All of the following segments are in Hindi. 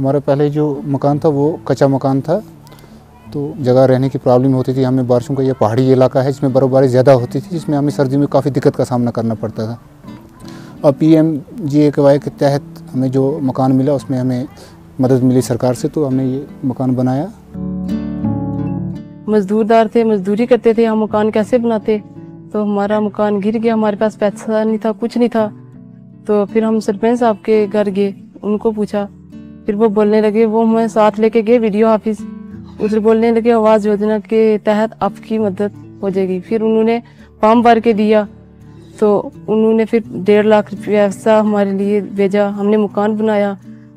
हमारा पहले जो मकान था वो कच्चा मकान था, तो जगह रहने की प्रॉब्लम होती थी हमें। बारिशों का यह पहाड़ी इलाका है जिसमें बर्फ़बारी ज़्यादा होती थी, जिसमें हमें सर्दी में काफ़ी दिक्कत का सामना करना पड़ता था। और PMGAY के तहत हमें जो मकान मिला उसमें हमें मदद मिली सरकार से, तो हमने ये मकान बनाया। मजदूरदार थे, मजदूरी करते थे, हम मकान कैसे बनाते। तो हमारा मकान गिर गया, हमारे पास पैसा नहीं था, कुछ नहीं था। तो फिर हम सरपंच साहब के घर गए, उनको पूछा, फिर वो बोलने लगे, वो हमें साथ लेके गए वीडियो ऑफिस, उधर बोलने लगे आवास योजना के तहत आपकी मदद हो जाएगी। फिर उन्होंने फॉर्म भर के दिया, तो उन्होंने फिर 1.5 लाख रुपया ऐसा हमारे लिए भेजा, हमने मकान बनाया।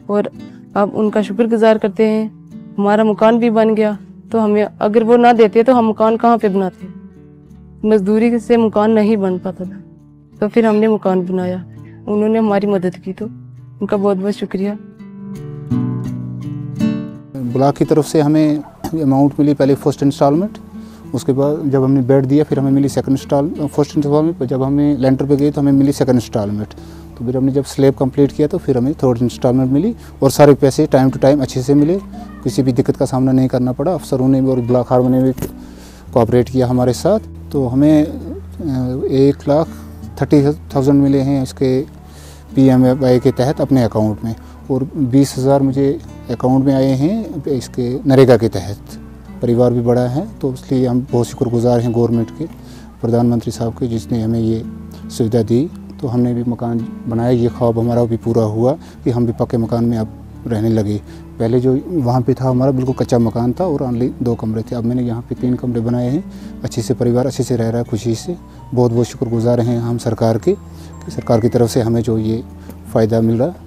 और अब उनका शुक्रगुजार करते हैं, हमारा मकान भी बन गया। तो हमें अगर वो ना देते तो हम मकान कहाँ पे बनाते, मजदूरी से मकान नहीं बन पाता था। तो फिर हमने मकान बनाया, उन्होंने हमारी मदद की, तो उनका बहुत बहुत शुक्रिया। ब्लॉक की तरफ से हमें अमाउंट मिली पहले फर्स्ट इंस्टॉलमेंट, उसके बाद जब हमने बेड दिया फिर हमें मिली सेकंड इंस्टॉलमेंट। फर्स्ट इंस्टॉलमेंट जब हमें लेंटर पे गए तो हमें मिली सेकंड इंस्टॉलमेंट। तो फिर हमने जब स्लेब कंप्लीट किया तो फिर हमें थर्ड इंस्टॉलमेंट मिली, और सारे पैसे टाइम टू टाइम अच्छे से मिले, किसी भी दिक्कत का सामना नहीं करना पड़ा। अफसरों ने भी और ब्लॉक हार्मनी में कोऑपरेट किया हमारे साथ। तो हमें 1,30,000 मिले हैं इसके PMAY के तहत अपने अकाउंट में, और 20,000 मुझे अकाउंट में आए हैं इसके नरेगा के तहत। परिवार भी बड़ा है, तो इसलिए हम बहुत शुक्रगुजार हैं गवर्नमेंट के, प्रधानमंत्री साहब के, जिसने हमें ये सुविधा दी। तो हमने भी मकान बनाया, ये ख्वाब हमारा भी पूरा हुआ कि हम भी पक्के मकान में अब रहने लगे। पहले जो वहाँ पे था हमारा बिल्कुल कच्चा मकान था और ओनली 2 कमरे थे, अब मैंने यहाँ पे 3 कमरे बनाए हैं। अच्छे से परिवार अच्छे से रह रहा है, खुशी से। बहुत बहुत शुक्रगुजार हैं हम सरकार के, कि सरकार की तरफ से हमें जो ये फ़ायदा मिल रहा।